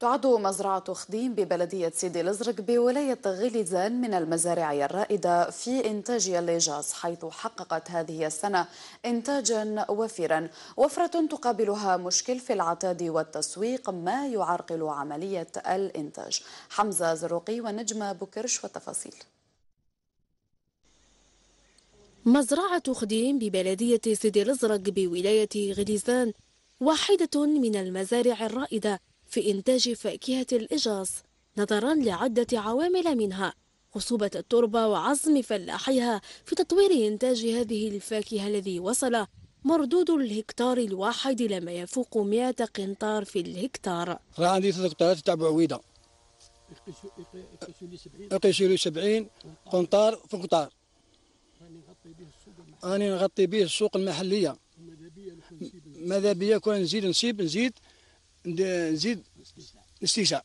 تعد مزرعة خديم ببلدية سيدي الازرق بولاية غليزان من المزارع الرائدة في إنتاج الليجاس، حيث حققت هذه السنة إنتاجا وفيرا. وفرة تقابلها مشكل في العتاد والتسويق ما يعرقل عملية الإنتاج. حمزة زروقي ونجمة بكرش والتفاصيل. مزرعة خديم ببلدية سيدي الازرق بولاية غليزان واحدة من المزارع الرائدة في إنتاج فاكهة الإجاص، نظرا لعدة عوامل منها خصوبة التربة وعزم فلاحيها في تطوير إنتاج هذه الفاكهة الذي وصل مردود الهكتار الواحد لما يفوق 100 قنطار في الهكتار. راه عندي 3 قنطارات تاع بعويدة، يقيسوا لي 70 قنطار في قنطار، أنا نغطي به السوق المحلية. ماذا بيا كون نزيد استيساع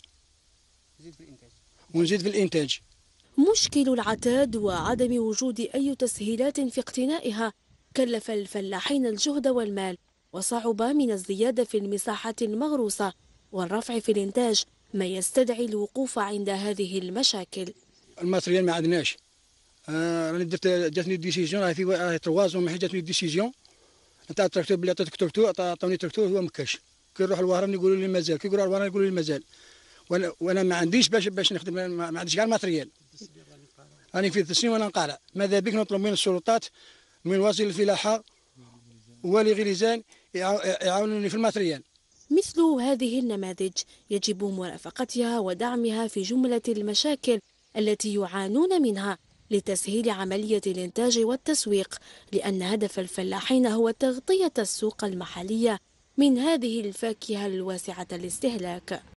ونزيد في الإنتاج. مشكل العتاد وعدم وجود أي تسهيلات في اقتنائها كلف الفلاحين الجهد والمال، وصعب من الزيادة في المساحة المغروسة والرفع في الإنتاج ما يستدعي الوقوف عند هذه المشاكل. المصريين ما عندناش، راني جاتني ديسيزيون، راه في 3 ما جاتني ديسيزيون نتاع التراكتور بلي عطيتك تراكتور، عطوني تراكتور هو مكاش. كي نروح للوهران يقولوا لي مازال، كي يقولوا للوهران يقولوا لي مازال، وانا ما عنديش باش نخدم، ما عنديش كاع الماتريال، راني في 3 وانا نقارع. ماذا بك نطلب من السلطات، من وزير الفلاحه والي غليزان يعاونوني في الماتريال. مثل هذه النماذج يجب مرافقتها ودعمها في جمله المشاكل التي يعانون منها لتسهيل عملية الإنتاج والتسويق، لأن هدف الفلاحين هو تغطية السوق المحلية من هذه الفاكهة الواسعة الاستهلاك.